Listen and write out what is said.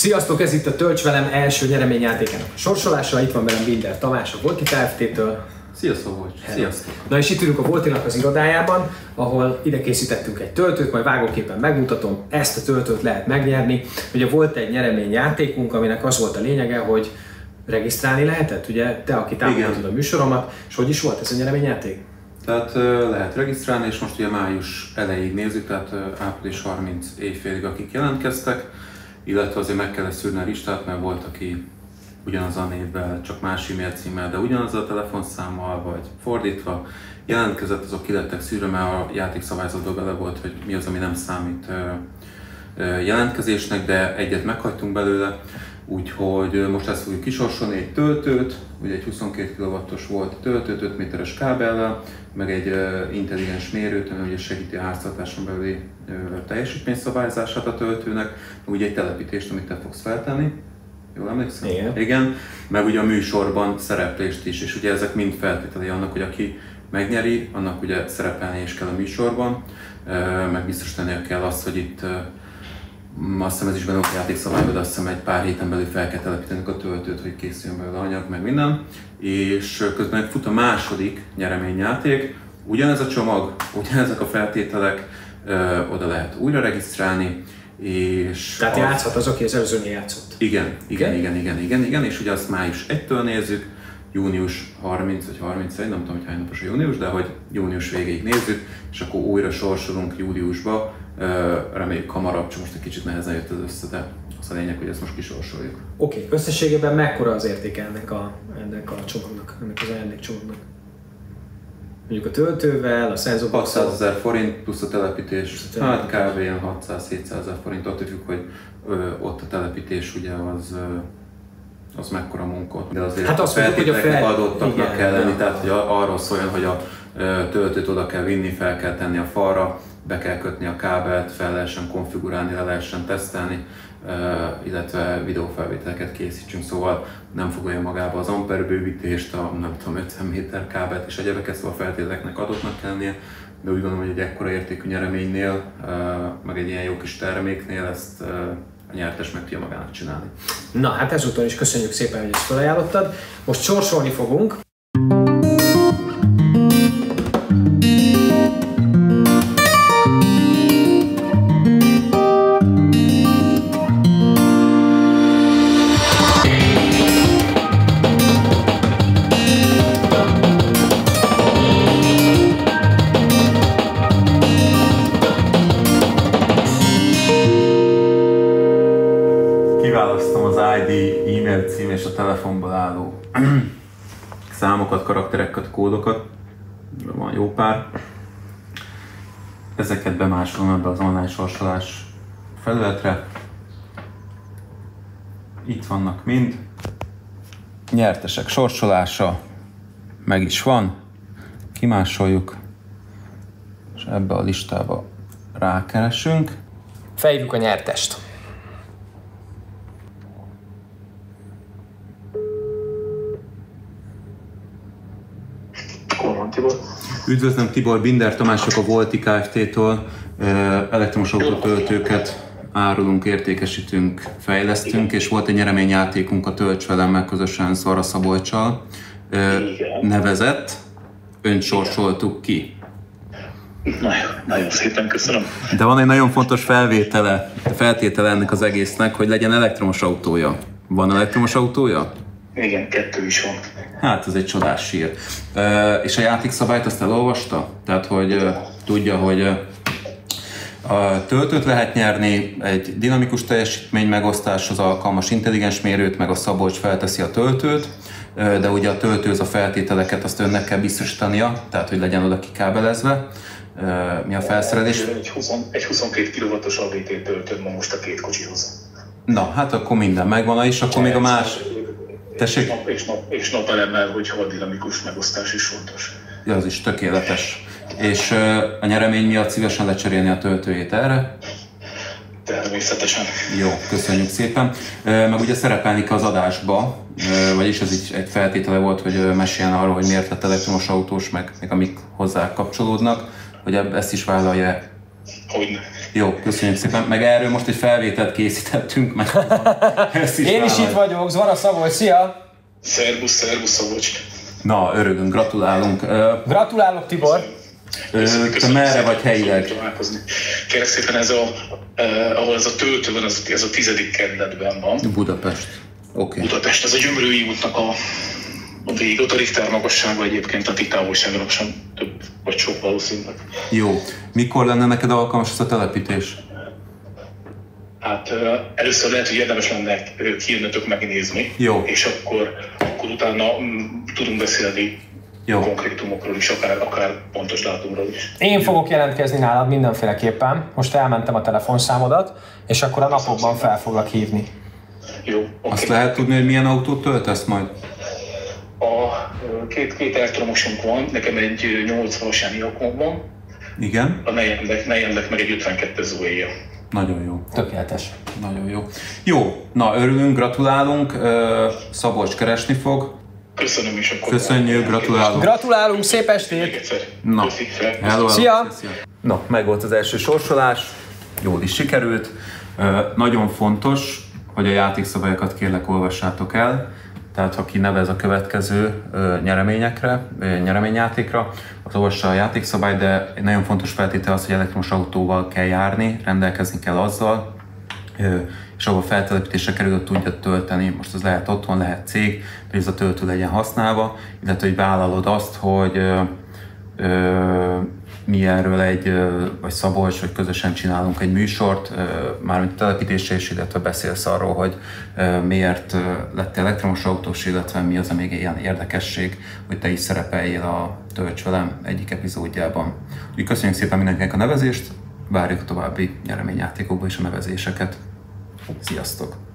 Sziasztok, ez itt a Tölts Velem első nyereményjátékának a sorsolása. Itt van velem Binder Tamás a Voltie Kft-től. Sziasztok, Voltie! Sziasztok! Na és itt ülünk a Voltie-nak az irodájában, ahol ide készítettünk egy töltőt, majd vágóképpen megmutatom, ezt a töltőt lehet megnyerni. Ugye volt egy nyereményjátékunk, aminek az volt a lényege, hogy regisztrálni lehetett, ugye te, aki támogatod a műsoromat, és hogy is volt ez a nyereményjáték? Tehát lehet regisztrálni, és most ugye május elejéig nézzük, tehát április 30 éjfélig, akik jelentkeztek, illetve azért meg kellett szűrni a listát, mert volt, aki ugyanaz a névvel, csak más e-mail címmel, de ugyanaz a telefonszámmal, vagy fordítva jelentkezett, azok ki lettek szűrve, mert a játékszabályzatban bele volt, hogy mi az, ami nem számít jelentkezésnek, de egyet meghagytunk belőle, úgyhogy most ezt fogjuk kisorsolni, egy töltőt, ugye egy 22 kW-os volt töltőt, 5 méteres kábellel, meg egy intelligens mérőt, ami ugye segíti a háztartáson belüli teljesítményszabályzását a töltőnek, ugye egy telepítést, amit te fogsz feltenni. Jól emlékszem? Igen. Igen. Meg ugye a műsorban szereplést is, és ugye ezek mind feltételei annak, hogy aki megnyeri, annak ugye szerepelni is kell a műsorban, meg biztosítania kell azt, hogy itt azt hiszem ez is benne a játékszabályban, de azt hiszem egy pár héten belül fel kell telepítenünk a töltőt, hogy készüljön belőle anyag, meg minden. És közben fut a második nyereményjáték, ugyanez a csomag, ugyanezek a feltételek, oda lehet újra regisztrálni. És tehát játszhat az, aki az előzőnél játszott. Igen, igen, igen, igen, igen, igen, és ugye azt május 1-től nézzük, június 30 vagy 31, nem tudom, hogy hány napos a június, de hogy június végéig nézzük, és akkor újra sorsolunk júliusba, reméljük hamarabb, csak most egy kicsit nehezen jött az össze, de az a lényeg, hogy ezt most kisorsoljuk. Oké, összességében mekkora az értéke ennek a csomagnak, ennek az ajándékcsomagnak? Mondjuk a töltővel, a szenzorboxsal... 600 000 forint plusz a telepítés, hát kb. 600-700 000 forint, attól függ, hogy ott a telepítés ugye az mekkora munka. De azért hát azt mondjuk, hogy a adottaknak kell lenni, tehát hogy arról szóljon, hogy a töltőt oda kell vinni, fel kell tenni a falra, be kell kötni a kábelt, fel lehessen konfigurálni, le lehessen tesztelni, illetve videófelvételeket készítsünk, szóval nem foglalja magába az amperbővítést, a nem tudom, 50 méter kábelt és egyebeket, szóval feltételeknek adottnak kell lennie, de úgy gondolom, hogy egy ekkora értékű nyereménynél, meg egy ilyen jó kis terméknél ezt a nyertes meg tudja magának csinálni. Na hát ezúton is köszönjük szépen, hogy ezt felajánlottad, most sorsolni fogunk. Kiválasztom az ID, e-mail cím és a telefonból álló számokat, karaktereket, kódokat. Van jó pár. Ezeket bemásolom ebbe az online sorsolás felületre. Itt vannak mind. Nyertesek sorsolása meg is van. Kimásoljuk, és ebbe a listába rákeresünk. Felhívjuk a nyertest. Üdvözlöm, Tibor, Binder Tamások a Voltie Kft-től. Elektromos autótöltőket árulunk, értékesítünk, fejlesztünk, és volt egy nyereményjátékunk a Tölts Velemmel közösen Szarra Szabolccsal nevezett, önt sorsoltuk ki. Nagyon szépen köszönöm. De van egy nagyon fontos feltétele ennek az egésznek, hogy legyen elektromos autója. Van elektromos autója? Igen, kettő is van. Hát, ez egy csodás sír. És a játékszabályt azt elolvasta? Tehát, hogy tudja, hogy a töltőt lehet nyerni, egy dinamikus teljesítmény megosztáshoz alkalmas intelligens mérőt, meg a Szabolcs felteszi a töltőt, de ugye a töltőhöz a feltételeket azt önnek kell biztosítania, tehát, hogy legyen oda kikábelezve. Mi a felszerelés? Egy 22 kW-os ABT töltőn van most a két kocsihoz. Na, hát akkor minden megvan, és akkor még a más... És napelemmel, hogy a dinamikus megosztás is fontos. Ja, az is tökéletes. És a nyeremény miatt szívesen lecserélni a töltőjét erre? Természetesen. Jó, köszönjük szépen. Meg ugye szerepelni kell az adásba, vagyis ez így egy feltétele volt, hogy meséljen arról, hogy miért lett elektromos autós, meg amik hozzá kapcsolódnak, hogy ezt is vállalja. Hogyne. Jó, köszönjük szépen. Meg erről most egy felvételt készítettünk, meg én is itt vagyok, Zvara Szabolcs, szia! Szerbusz, szerbusz Szabolcs! Na, örülünk, gratulálunk. Gratulálok, Tibor! Te merre vagy helyileg? Kérlek szépen, ez a, ahol ez a töltő van, ez a 10. kerületben van. Budapest. Okay. Budapest, ez a Gyömrői útnak a végig, ott a Richter magassága egyébként a ti távolságra sem több vagy sok valószínűleg. Jó. Mikor lenne neked alkalmas ez a telepítés? Hát először lehet, hogy érdemes lenne kijönnetek megnézni, jó, és akkor utána tudunk beszélni. Jó. Konkrétumokról is, akár pontos dátumról is. Én fogok jelentkezni nálad mindenféleképpen. Most elmentem a telefonszámodat, és akkor a napokban fel foglak hívni. Jó. Okay. Azt lehet tudni, hogy milyen autót töltesz majd? A két elektromosunk van, nekem egy 80-as Eniacom van. Igen. A nejemnek meg egy 52 Zoe-ja. Nagyon jó. Tökéletes. Nagyon jó. Jó, na örülünk, gratulálunk, Szabolcs keresni fog. Köszönöm is akkor. Köszönjük, gratulálunk. Gratulálunk, szép estét! Na, hello. Szia! Na, meg volt az első sorsolás, jól is sikerült. Nagyon fontos, hogy a játékszabályokat kérlek olvassátok el. Tehát, ha kinevez a következő nyereményjátékra, az olvassa a játékszabály, de nagyon fontos feltétel az, hogy elektromos autóval kell járni, rendelkezni kell azzal, és ahol feltelepítésre kerül, tudja tölteni. Most az lehet otthon, lehet cég, hogy ez a töltő legyen használva, illetve hogy vállalod azt, hogy mi erről vagy Szabolcs, vagy közösen csinálunk egy műsort, mármint telepítésre is, illetve beszélsz arról, hogy miért lettél elektromos autós, illetve mi az, amíg ilyen érdekesség, hogy te is szerepeljél a Tölts Velem egyik epizódjában. Úgyhogy köszönjük szépen mindenkinek a nevezést, várjuk a további nyereményjátékokba és a nevezéseket. Sziasztok!